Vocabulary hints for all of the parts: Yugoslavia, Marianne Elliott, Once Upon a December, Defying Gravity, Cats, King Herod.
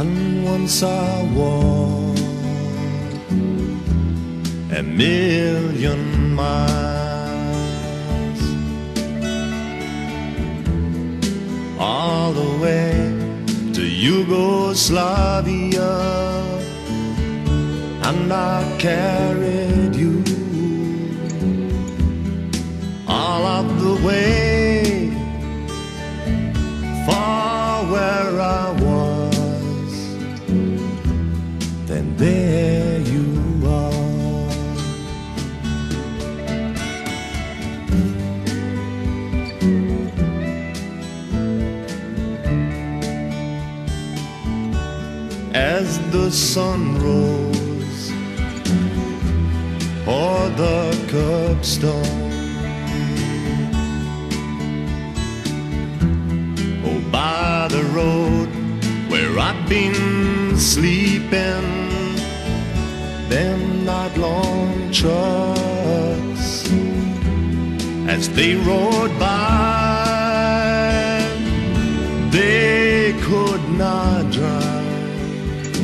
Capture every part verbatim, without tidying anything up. And once I walked a million miles, all the way to Yugoslavia, and I carried you all of the way far where I was. Then there you are. As the sun rose o'er the curbstone, by the road where I'd been sleeping, them night-long trucks, as they roared by, they could not drive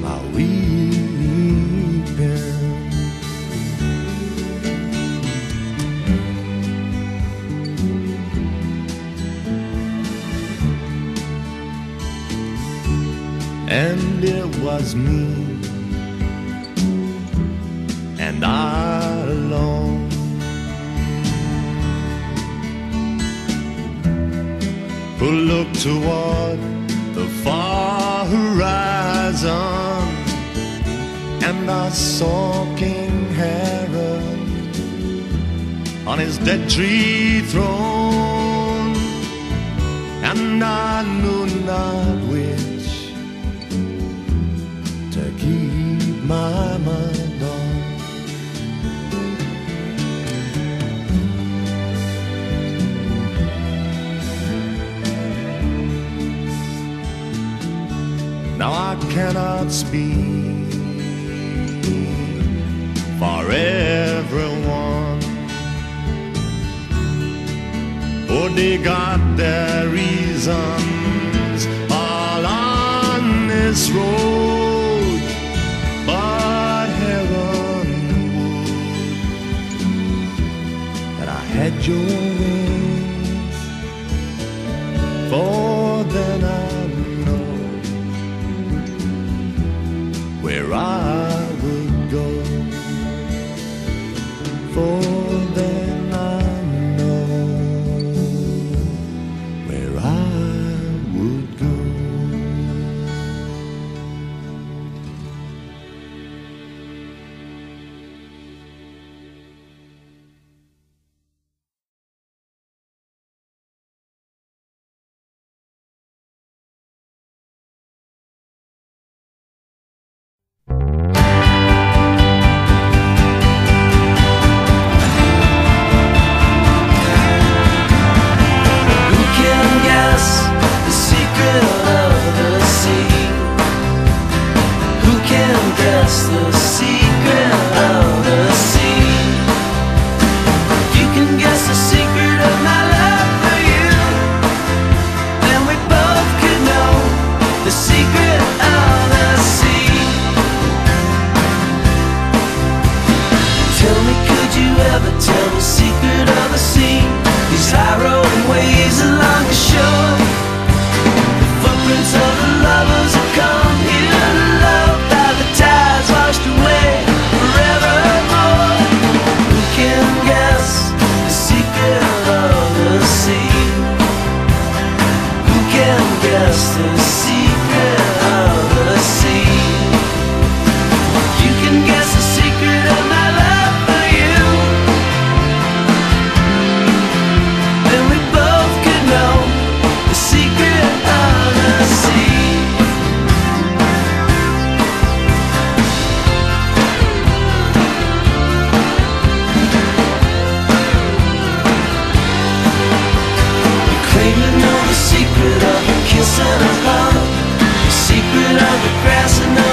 my weeping. And it was me, and I alone, who looked toward the far horizon, and I saw King Herod on his dead tree throne, and I knew not which to keep my mind on. Now I cannot speak for everyone, for they got their reasons all on this road. But heaven would that I had your wings, for then I'd know where I would go, for then I know where I would go. Secret of the grass and the